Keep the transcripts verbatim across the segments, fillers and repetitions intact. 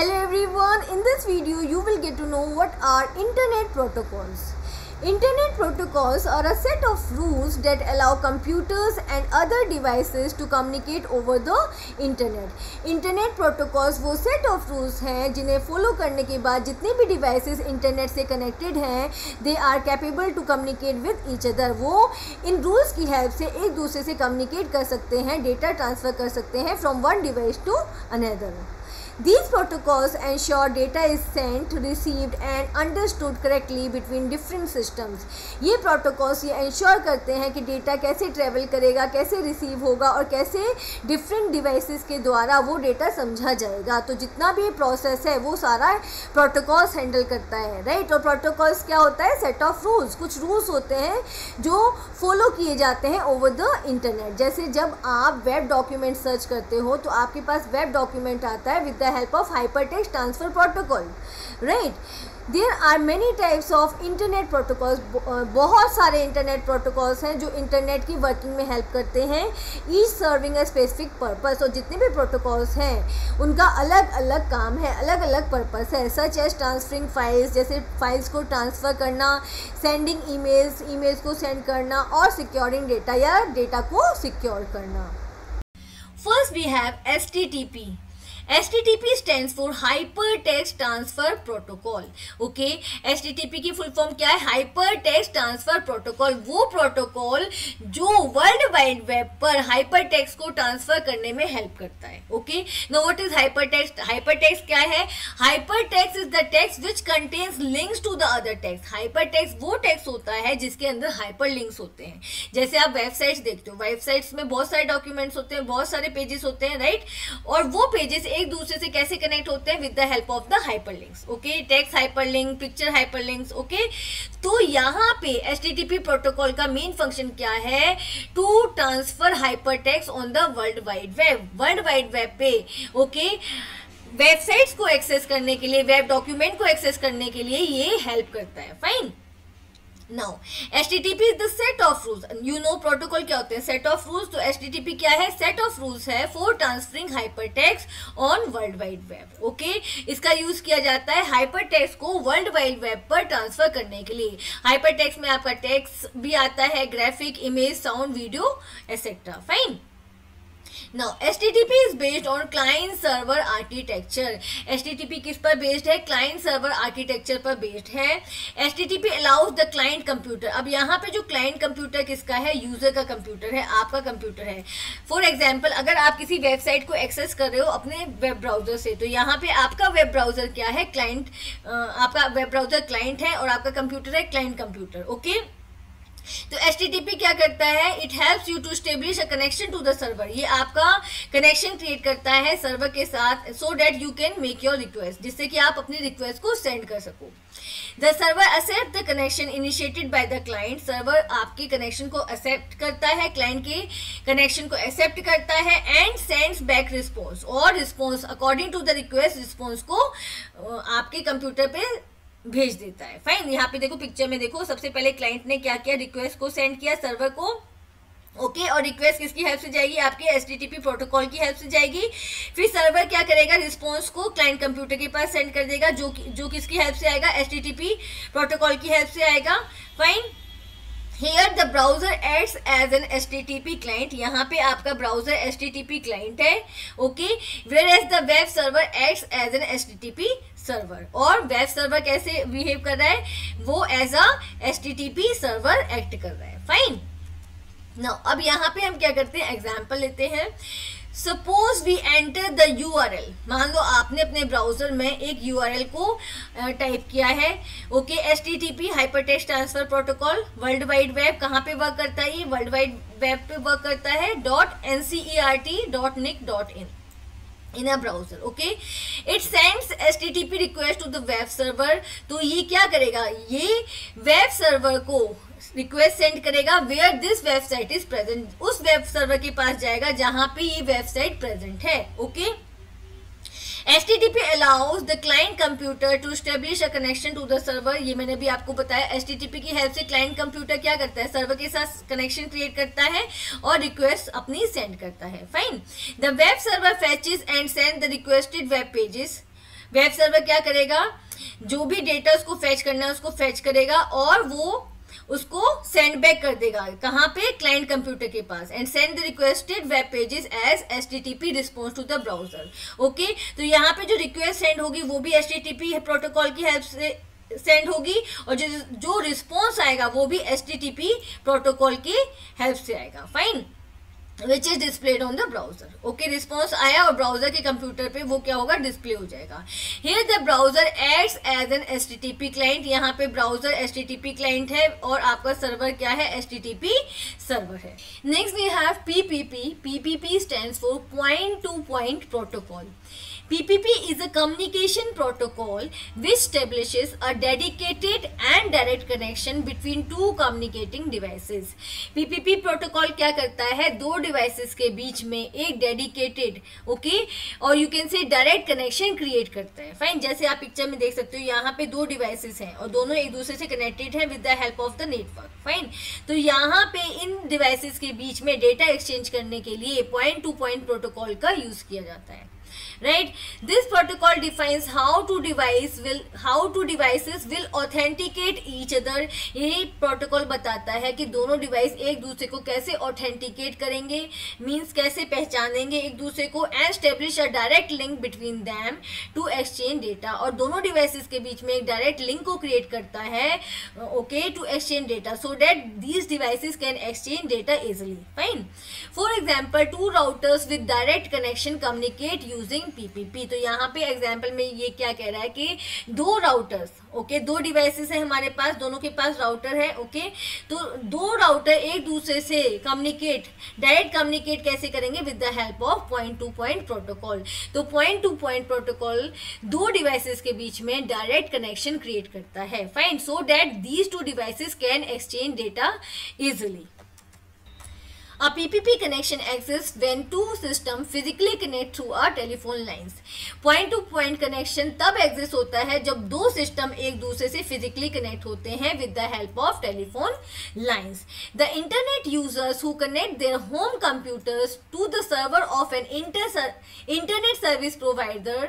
Hello everyone, in this video you will get to know what are internet protocols. Internet protocols are a set of rules that allow computers and other devices to communicate over the internet. Internet protocols वो set of rules हैं जिन्हें follow करने के बाद जितने भी devices internet से connected हैं they are capable to communicate with each other. वो इन rules की help से एक दूसरे से communicate कर सकते हैं, data transfer कर सकते हैं from one device to another. These protocols ensure data is sent, received and understood correctly between different systems. ये protocols ये ensure करते हैं कि data कैसे travel करेगा, कैसे receive होगा और कैसे different devices के द्वारा वो data समझा जाएगा. तो जितना भी process है वो सारा protocols handle करता है, right? और protocols क्या होता है? Set of rules. कुछ rules होते हैं जो follow किए जाते हैं over the internet. जैसे जब आप web document search करते हो तो आपके पास web document आता है with the help of hypertext transfer protocol, right? There are many types of internet protocols. बहुत सारे internet protocols हैं जो internet की working में help करते हैं, each serving a specific purpose. और जितने भी protocols हैं उनका अलग अलग काम है, अलग अलग purpose है. Such as transferring files, जैसे files को transfer करना, sending emails, emails को send करना और securing data या data को secure करना. First we have H T T P. H T T P stands for Hypertext Transfer Protocol. Okay, H T T P की full form क्या है? Hypertext Transfer Protocol. वो protocol जो world wide web पर hypertext को transfer करने में help करता है. Okay, now what is hypertext? Hypertext क्या है? Hypertext is the text which contains links to the other text. Hypertext वो टेक्स्ट होता है जिसके अंदर हाइपरलिंक्स होते हैं. जैसे आप वेबसाइट्स देखते हो, वेबसाइट्स में बहुत सारे डॉक्यूमेंट्स होते हैं, बहुत सारे पेजेस होते हैं, राइट? और वो पेजेस एक दूसरे से कैसे कनेक्ट होते हैं? With the help of the hyperlinks. Okay, text hyperlink, picture hyperlinks. Okay, तो यहाँ पे H T T P protocol का मेन फंक्शन क्या है? To transfer hypertext on the world wide web. World wide web पे okay okay? Websites को access करने के लिए, वेब डॉक्यूमेंट को एक्सेस करने के लिए ये हेल्प करता है. Fine. Now, H T T P is the set of rules. You know protocol क्या होते हैं? Set of rules. तो H T T P क्या है? Set of rules है for transferring hypertext on World Wide Web. Okay? इसका use किया जाता है हाइपरटेक्स्ट को वर्ल्ड वाइड वेब पर ट्रांसफर करने के लिए. हाइपरटेक्स्ट में आपका टेक्स्ट भी आता है, graphic, image, sound, video etcetera. Fine. Now, H T T P is based on client server architecture. H T T P किस पर based है? Client server architecture पर based है. H T T P allows the client computer. अब यहाँ पे जो client computer किसका है? User का computer है, आपका computer है. For example, अगर आप किसी website को access कर रहे हो अपने web browser से, तो यहाँ पे आपका web browser क्या है? Client. आपका web browser client है और आपका computer है client computer. Okay? तो H T T P क्या करता है? It helps you to establish a connection to the server. ये आपका कनेक्शन क्रिएट करता है सर्वर के साथ, so that you can make your request, जिससे कि आप अपनी रिक्वेस्ट को सेंड कर सको. The server accept the connection initiated by the client. Server आपके कनेक्शन को एक्सेप्ट करता है, क्लाइंट के कनेक्शन को एक्सेप्ट करता है एंड सेंड्स बैक रिस्पॉन्स. और response according to the request response को आपके कंप्यूटर पे भेज देता है. फाइन. यहाँ पे देखो पिक्चर में देखो, सबसे पहले क्लाइंट ने क्या किया? रिक्वेस्ट को सेंड किया सर्वर को. ओके okay, और रिक्वेस्ट किसकी हेल्प से जाएगी? आपके H T T P protocol की हेल्प से जाएगी. फिर सर्वर क्या करेगा? रिस्पॉन्स को क्लाइंट कंप्यूटर के पास सेंड कर देगा, जो जो किसकी हेल्प से आएगा? H T T P protocol की हेल्प से आएगा. Fine. Here the browser acts as an H T T P client. यहाँ पे आपका browser H T T P client है. Okay. Whereas the web server acts as an H T T P server. और web server कैसे behave कर रहा है? वो as a H T T P server act कर रहा है. Fine. Now अब यहाँ पे हम क्या करते हैं? Example लेते हैं. Suppose we enter the U R L. मान लो आपने अपने ब्राउजर में एक U R L को टाइप किया है. Okay, H T T P hypertext transfer protocol world wide web कहाँ पे वर्क करता है? ये वर्ल्ड वाइड वेब पे वर्क करता है. Dot NCERT dot nic dot in in a browser. Okay, it sends H T T P request to the web server. तो ये क्या करेगा? ये वेब सर्वर को रिक्वेस्ट सेंड करेगा where this website is present. उस वेब सर्वर के पास जाएगा जहां पे ये वेबसाइट प्रेजेंट है. Okay, H T T P allows the client computer to establish a connection to the server. ये मैंने भी आपको बताया. H T T P की हेल्प से क्लाइंट कंप्यूटर क्या करता है? सर्वर के साथ कनेक्शन क्रिएट करता है और रिक्वेस्ट अपनी सेंड करता है. Fine. The web server fetches and send the requested web pages web server क्या करेगा, जो भी डेटा उसको फेच करना है उसको फेच करेगा और वो उसको सेंड बैक कर देगा कहाँ पे, क्लाइंट कंप्यूटर के पास, and send the requested web pages as HTTP response to the browser. Okay, तो यहाँ पे जो रिक्वेस्ट सेंड होगी वो भी एचटीटीपी प्रोटोकॉल की हेल्प से सेंड होगी और जो जो रिस्पॉन्स आएगा वो भी एचटीटीपी प्रोटोकॉल की हेल्प से आएगा. Fine, which is displayed on the browser. Okay, response आया और ब्राउजर के कंप्यूटर पे वो क्या होगा, डिस्प्ले हो जाएगा. Here the browser acts as an HTTP client. यहाँ पे ब्राउजर एचटीटीपी क्लाइंट है और आपका सर्वर क्या है, एचटीटीपी सर्वर है. Next we have PPP. PPP stands for point to point protocol. P P P is a communication protocol which establishes a dedicated and direct connection between two communicating devices. P P P protocol क्या करता है, दो devices के बीच में एक dedicated, okay, और you can say direct connection create करता है. Fine, जैसे आप picture में देख सकते हो यहाँ पे दो devices हैं और दोनों एक दूसरे से connected हैं with the help of the network. Fine, तो यहाँ पे इन devices के बीच में data exchange करने के लिए point to point protocol का use किया जाता है. Right, this protocol defines how two device will how two devices will authenticate each other. ये protocol बताता है कि दोनों डिवाइस एक दूसरे को कैसे ऑथेंटिकेट करेंगे, मीन्स कैसे पहचानेंगे एक दूसरे को, and establish a direct link between them to exchange data. और दोनों डिवाइसेस के बीच में एक डायरेक्ट लिंक को क्रिएट करता है, okay, to exchange data so that these devices can exchange data easily. Fine. For example, two routers with direct connection communicate using PPP. तो यहाँ पे एग्जाम्पल में ये क्या कह रहा है कि दो राउटर्स, ओके okay, दो डिवाइसेस हैं हमारे पास, दोनों के पास राउटर है, ओके okay? तो दो राउटर एक दूसरे से कम्युनिकेट डायरेक्ट कम्युनिकेट कैसे करेंगे, with the help of point to point protocol. तो पॉइंट टू पॉइंट प्रोटोकॉल दो डिवाइसेस के बीच में डायरेक्ट कनेक्शन क्रिएट करता है. Fine, so that these two devices can exchange data easily. A P P P connection exists when two systems physically connect through a telephone lines. Point to point connection तब exist होता है जब दो system एक दूसरे से physically connect होते हैं with the help of telephone lines. The internet users who connect their home computers to the server of an inter internet service provider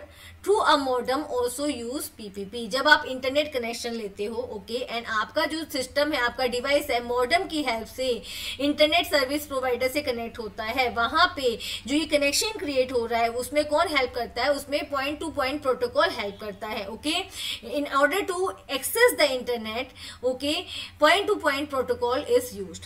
through a modem also use PPP. जब आप internet connection लेते हो, okay okay, and आपका जो system है, आपका device है, modem की हेल्प से इंटरनेट सर्विस प्रोवाइडर से कनेक्ट होता है, वहाँ पे जो ये कनेक्शन क्रिएट हो रहा है उसमें कौन हेल्प करता है, उसमें point to point protocol help करता है. Okay, in order to access the internet, okay, point to point protocol is use.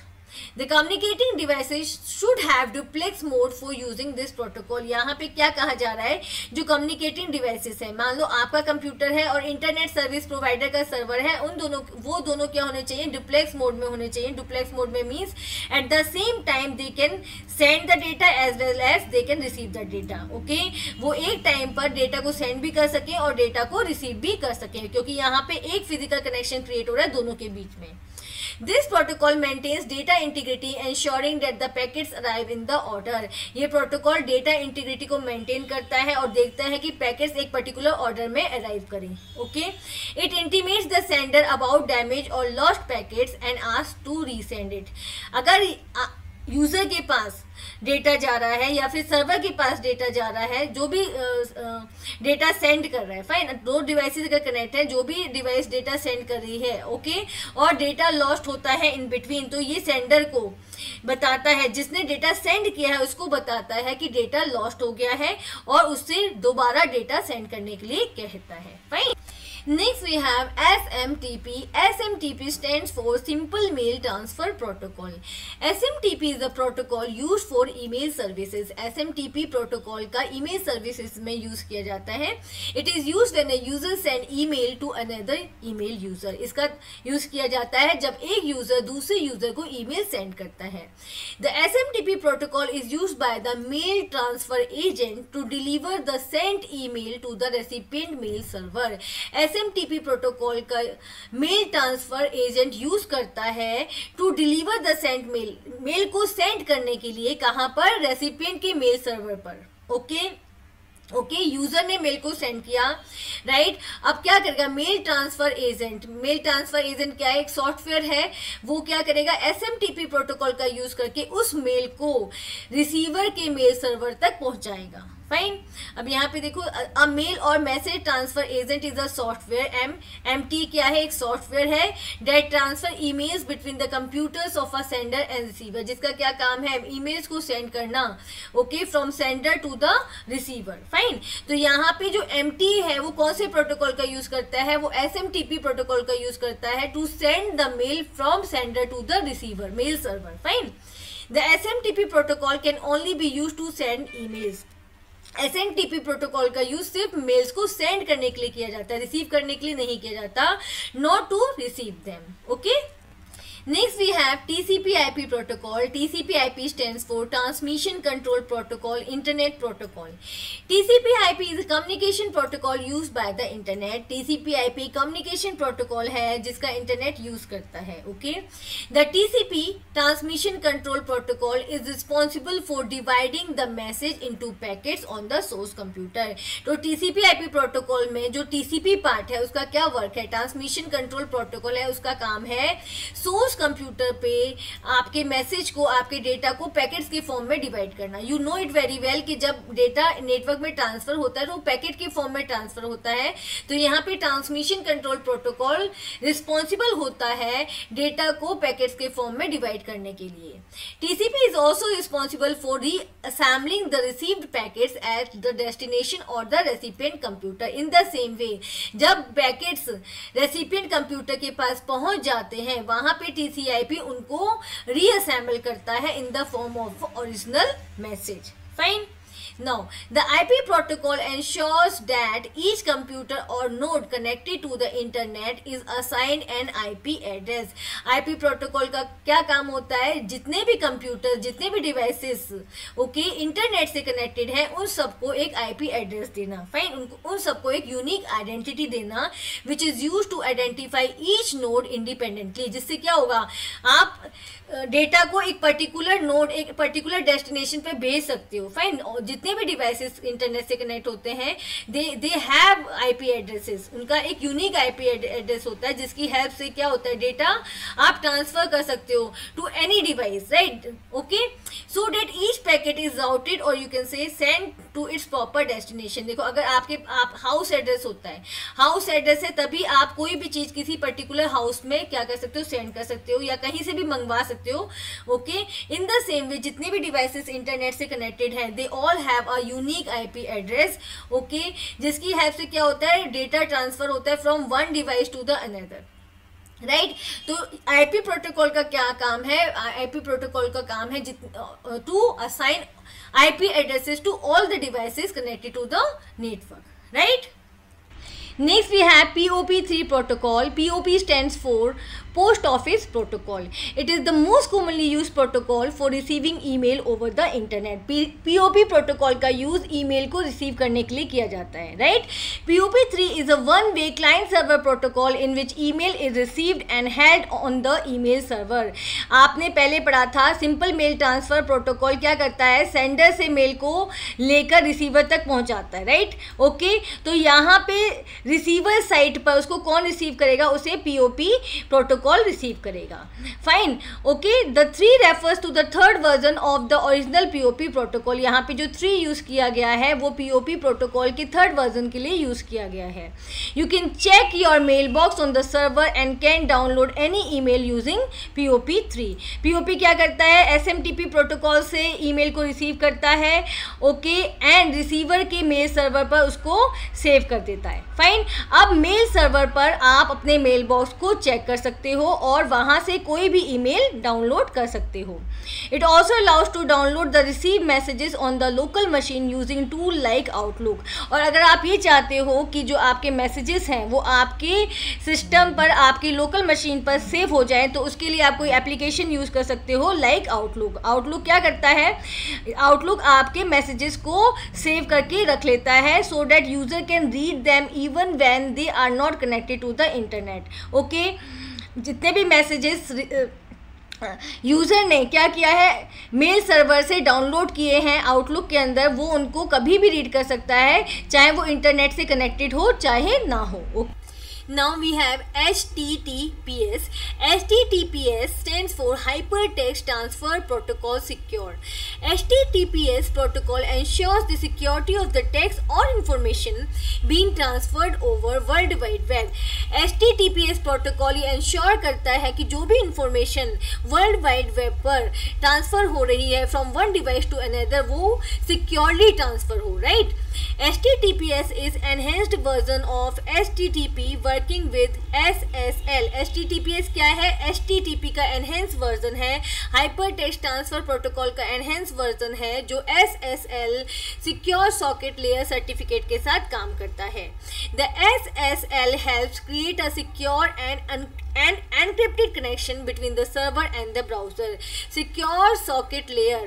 The communicating devices should have duplex mode for using this protocol. यहाँ पे क्या कहा जा रहा है, जो communicating devices है, मान लो आपका कंप्यूटर है और इंटरनेट सर्विस प्रोवाइडर का सर्वर है, उन दोनों वो दोनों क्या होने चाहिए, duplex mode में होने चाहिए. duplex mode में means at the same time they can send the data as well as they can receive the data. Okay, वो एक टाइम पर डेटा को सेंड भी कर सकें और डेटा को रिसीव भी कर सकें, क्योंकि यहाँ पे एक फिजिकल कनेक्शन क्रिएट हो रहा है दोनों के बीच में. This protocol maintains data integrity, ensuring that the packets arrive in the order. ये protocol data integrity को maintain करता है और देखता है कि packets एक particular order में arrive करें. Okay? It intimates the sender about damage or lost packets and asks to resend it. अगर user के पास डेटा जा रहा है या फिर सर्वर के पास डेटा जा रहा है, जो भी डेटा सेंड कर रहा है, फाइन, दो डिवाइसेस का कनेक्ट है, जो भी डिवाइस डेटा सेंड कर रही है, ओके, और डेटा लॉस्ट होता है इन बिटवीन, तो ये सेंडर को बताता है, जिसने डेटा सेंड किया है उसको बताता है कि डेटा लॉस्ट हो गया है और उससे दोबारा डेटा सेंड करने के लिए कहता है. Fine, next we have S M T P. S M T P stands for Simple Mail Transfer Protocol. S M T P is a protocol used for email services. S M T P protocol का email services में use किया जाता है. It is used when a user send email to another email user. इसका use किया जाता है जब एक user दूसरे user को email send करता है. The S M T P protocol is used by the mail transfer agent to deliver the sent email to the recipient mail server. S M T P protocol का mail transfer agent use करता है to deliver the sent mail, mail को send करने के लिए कहाँ पर, recipient के मेल सर्वर पर. Okay okay? Okay okay, user ने मेल को सेंड किया, राइट right? अब क्या करेगा mail transfer agent, mail transfer agent क्या है, एक सॉफ्टवेयर है, वो क्या करेगा एसएमटीपी प्रोटोकॉल का यूज करके उस मेल को रिसीवर के मेल सर्वर तक पहुंचाएगा. फाइन. अब यहाँ पे देखो, अ मेल और message transfer agent is a software. M M T क्या है? एक सॉफ्टवेयर है that transfer emails between the computers of a sender and receiver, जिसका क्या काम है? ईमेल्स को सेंड करना. Okay, from sender to the receiver. Fine. तो यहाँ पे जो एम टी है वो कौन से प्रोटोकॉल का यूज करता है? वो S M T P protocol का यूज करता है to send the mail from sender to the receiver, mail server. Fine. The S M T P protocol can only be used to send emails. S M T P protocol का use सिर्फ mails को send करने के लिए किया जाता है, receive करने के लिए नहीं किया जाता. Not to receive them. Okay. Next we have T C P I P protocol. T C P I P stands for Transmission Control Protocol, Internet Protocol. T C P I P is a communication protocol used by the internet. T C P I P communication protocol है जिसका internet use करता है. Okay. The T C P Transmission Control Protocol is responsible for dividing the message into packets on the source computer. तो T C P I P protocol में जो T C P part है उसका क्या work है? Transmission Control Protocol है, उसका काम है सोर्स कंप्यूटर पे आपके मैसेज को, आपके डेटा को पैकेट्स के फॉर्म में डिवाइड करना. You know it very well कि जब डेटा नेटवर्क में ट्रांसफर होता है तो पैकेट के फॉर्म में ट्रांसफर होता है. तो यहाँ पे ट्रांसमिशन कंट्रोल प्रोटोकॉल रिस्पॉन्सिबल होता है डेटा को पैकेट्स के फॉर्म में डिवाइड करने के लिए. TCP is also responsible for reassembling the received packets at the destination और the recipient computer. In the same way जब पैकेट्स रेसिपिएंट कंप्यूटर के पास पहुंच जाते हैं वहां पे T C P I P उनको रीअसेंबल करता है in the form of original message. Fine. Now, the I P protocol ensures that each computer or node connected to the internet is assigned an I P address. I P protocol का क्या काम होता है? जितने भी computer, जितने भी devices okay internet से कनेक्टेड हैं उन सबको एक I P एड्रेस देना. फाइन. उनको उन सबको एक यूनिक आइडेंटिटी देना which is use to identify each node independently. जिससे क्या होगा, आप डेटा को एक पर्टिकुलर नोड, एक पर्टिकुलर डेस्टिनेशन पे भेज सकते हो. फाइन. जितने भी डिवाइसेस इंटरनेट से कनेक्ट होते हैं they they have IP addresses. उनका एक यूनिक आईपी एड्रेस होता है जिसकी हेल्प से क्या होता है, डेटा आप ट्रांसफर कर सकते हो to any device. Right. Okay. So that each packet is routed और you can say send to its proper destination. देखो, अगर आपके आप हाउस एड्रेस होता है, हाउस एड्रेस है तभी आप कोई भी चीज किसी पर्टिकुलर हाउस में क्या कर सकते हो, सेंड कर सकते हो या कहीं से भी मंगवा सकते हो. Okay. In the same way जितने भी डिवाइसेस इंटरनेट से कनेक्टेड हैं they all have a unique IP address. Okay. जिसकी हेल्प से क्या होता है, डेटा ट्रांसफर होता है from one device to the another. Right. तो आईपी प्रोटोकॉल का क्या काम है? आईपी प्रोटोकॉल का काम है to assign IP addresses to all the devices connected to the network. Right. Next we have P O P three protocol. P O P stands for Post Office Protocol. It is the most commonly used protocol for receiving email over the internet. P O P protocol का use email को receive करने के लिए किया जाता है. Right? P O P three is a one-way client-server protocol in which email is received and held on the email server. आपने पहले पढ़ा था simple mail transfer protocol क्या करता है, sender से mail को लेकर receiver तक पहुंचाता है. Right? Okay? तो यहाँ पे receiver side पर उसको कौन receive करेगा, उसे P O P protocol call receive करेगा. Fine. Okay. The three refers to the third version of the original POP protocol. यहाँ पे जो थ्री यूज किया गया है वो पीओपी प्रोटोकॉल के थर्ड वर्जन के लिए यूज किया गया है. You can check your mail box on the server and can download any email using POP three. POP क्या करता है, एसएमटीपी प्रोटोकॉल से ईमेल को रिसीव करता है. ओके. एंड रिसीवर के मेल सर्वर पर उसको सेव कर देता है. फाइन. अब मेल सर्वर पर आप अपने मेल बॉक्स को चेक कर सकते हो और वहां से कोई भी ईमेल डाउनलोड कर सकते हो. It also allows to download the receive messages on the local machine using tool like Outlook. और अगर आप ये चाहते हो कि जो आपके मैसेजेस हैं वो आपके सिस्टम पर, आपकी लोकल मशीन पर सेव हो जाए, तो उसके लिए आप कोई एप्लीकेशन यूज कर सकते हो लाइक आउटलुक. आउटलुक क्या करता है, आउटलुक आपके मैसेजेस को सेव करके रख लेता है so that user can read them even when they are not connected to the internet. Okay. जितने भी मैसेजेस यूज़र ने क्या किया है, मेल सर्वर से डाउनलोड किए हैं आउटलुक के अंदर, वो उनको कभी भी रीड कर सकता है चाहे वो इंटरनेट से कनेक्टेड हो चाहे ना हो. Now we have H T T P S. H T T P S stands for Hypertext Transfer Protocol Secure. H T T P S protocol ensures the security of the text or information being transferred over World Wide Web. H T T P S protocol ये ensure करता है कि जो भी information World Wide Web पर transfer हो रही है from one device to another वो securely transfer हो, right? H T T P S is enhanced version of H T T P working with S S L. H T T P S क्या है? H T T P का enhanced version है, Hypertext Transfer Protocol का enhanced version है जो S S L Secure Socket Layer Certificate के साथ काम करता है. The S S L helps create a secure and un and encrypted connection between the server and the browser. Secure Socket Layer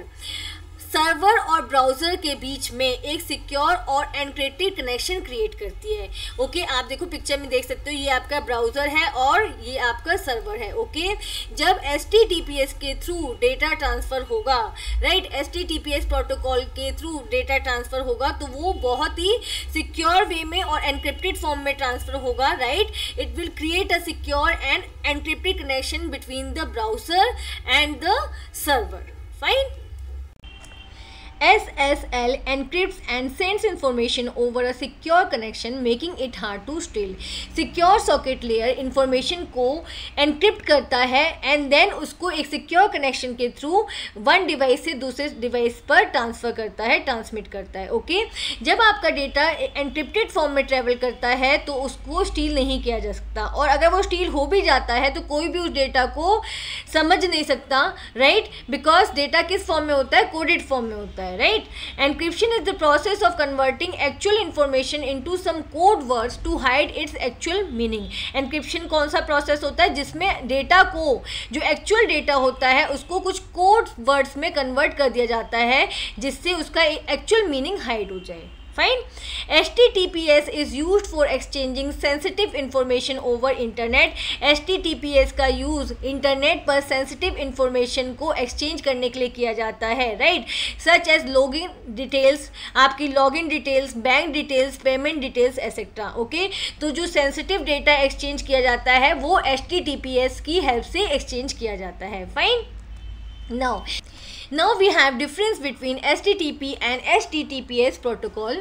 server और browser के बीच में एक सिक्योर और एनक्रिप्टेड कनेक्शन क्रिएट करती है. ओके okay, आप देखो पिक्चर में देख सकते हो ये आपका ब्राउज़र है और ये आपका सर्वर है. Okay okay? जब H T T P S के थ्रू डेटा ट्रांसफ़र होगा, right, H T T P S protocol के थ्रू डेटा ट्रांसफ़र होगा तो वो बहुत ही सिक्योर वे में और एनक्रिप्टेड फॉर्म में ट्रांसफ़र होगा, right. It will create a secure and encrypted connection between the browser and the server. Fine. S S L encrypts and sends information over a secure connection, making it hard to steal. Secure socket layer information को encrypt करता है and then उसको एक secure connection के through one device से दूसरे device पर transfer करता है, transmit करता है. Okay okay? जब आपका data encrypted form में travel करता है तो उसको steal नहीं किया जा सकता, और अगर वो steal हो भी जाता है तो कोई भी उस data को समझ नहीं सकता, right? Because data किस form में होता है? Coded form में होता है. Right? Encryption is the process of converting actual information into some code words to hide its actual meaning. Encryption कौन सा process होता है जिसमें data को, जो actual data होता है उसको कुछ code words में convert कर दिया जाता है जिससे उसका actual meaning hide हो जाए. Fine. H T T P S is used for exchanging sensitive information over internet. H T T P S का यूज़ इंटरनेट पर sensitive information को exchange करने के लिए किया जाता है, right? Such as login details, आपकी login details, bank details, payment details, et cetera. Okay? तो जो sensitive data exchange किया जाता है वो H T T P S की help से exchange किया जाता है. Fine. Now. Now we have difference between H T T P and H T T P S protocol.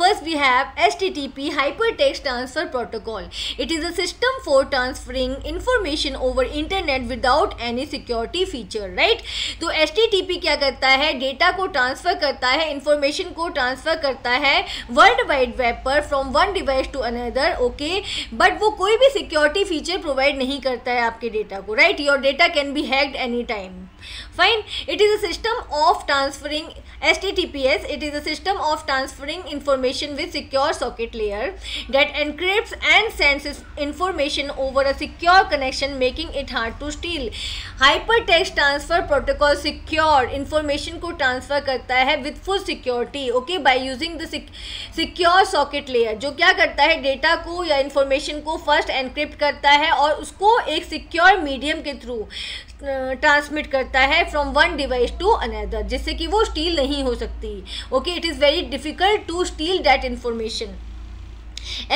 First we have H T T P Hypertext Transfer Protocol. It is a system for transferring information over internet without any security feature, right? तो H T T P क्या करता है? Data को transfer करता है, information को transfer करता है वर्ल्ड वाइड वेब पर from one device to another. Okay, but वो कोई भी सिक्योरिटी फीचर प्रोवाइड नहीं करता है आपके डेटा को, right. Your data can be hacked any time. Fine. It is a system of transferring H T T P S. It is a system of transferring information with secure socket layer that encrypts and sends information over a secure connection, making it hard to steal. Hypertext Transfer Protocol secure information को transfer करता है with full security. Okay, by using the secure socket layer, जो क्या करता है data को या information को first encrypt करता है और उसको एक secure medium के through ट्रांसमिट करता है from one device to another, जिससे कि वो स्टील नहीं हो सकती. Okay, it is very difficult to steal that information.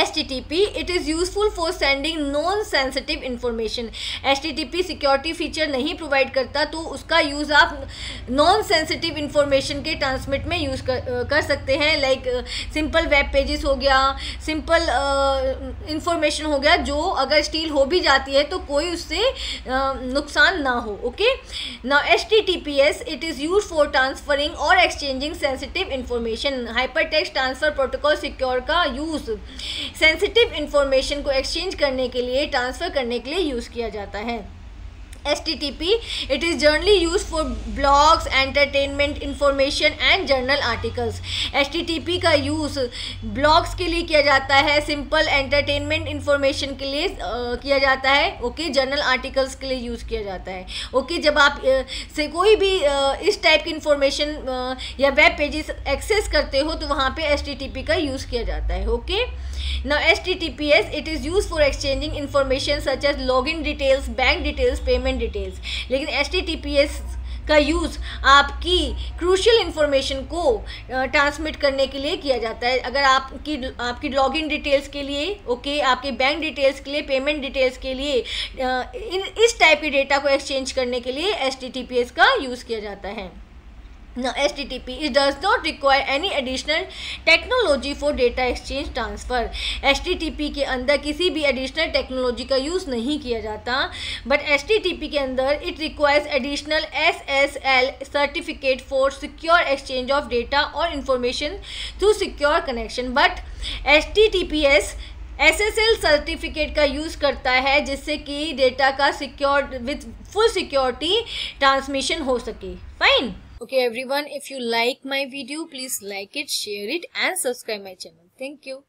H T T P it is useful for sending non-sensitive information. H T T P security feature नहीं provide करता तो उसका use आप non-sensitive information के transmit में use कर, कर सकते हैं, like simple web pages हो गया, simple uh, information हो गया जो अगर steal हो भी जाती है तो कोई उससे uh, नुकसान ना हो. okay? Now H T T P S it is used for transferring or exchanging sensitive information. Hypertext Transfer Protocol secure का use सेंसिटिव इंफॉर्मेशन को एक्सचेंज करने के लिए, ट्रांसफ़र करने के लिए यूज़ किया जाता है. H T T P it is generally used for blogs, entertainment information and journal articles. H T T P का use blogs के लिए किया जाता है, simple entertainment information के लिए uh, किया जाता है. okay, journal articles के लिए use किया जाता है. okay, जब आप uh, से कोई भी uh, इस type की information uh, या web pages access करते हो तो वहाँ पे H T T P का use किया जाता है. okay? Now H T T P S it is used for exchanging information such as login details, bank details, payment details. लेकिन H T T P S का use आपकी crucial information को transmit करने के लिए किया जाता है। अगर आपकी आपकी लॉगिन डिटेल्स के लिए, ओके, आपके बैंक डिटेल्स के लिए, पेमेंट डिटेल्स के लिए, इन इस टाइप के डेटा को एक्सचेंज करने के लिए H T T P S का यूज़ किया जाता है। Now, H T T P, it does not require any additional technology for data exchange transfer। H T T P के अंदर किसी भी additional technology का use नहीं किया जाता, but H T T P के अंदर it requires additional S S L certificate for secure exchange of data or information through secure connection। But H T T P S S S L certificate का use करता है, जिससे कि data का secure with full security transmission हो सके। Fine. Okay everyone, if you like my video, please like it, share it and subscribe my channel. Thank you.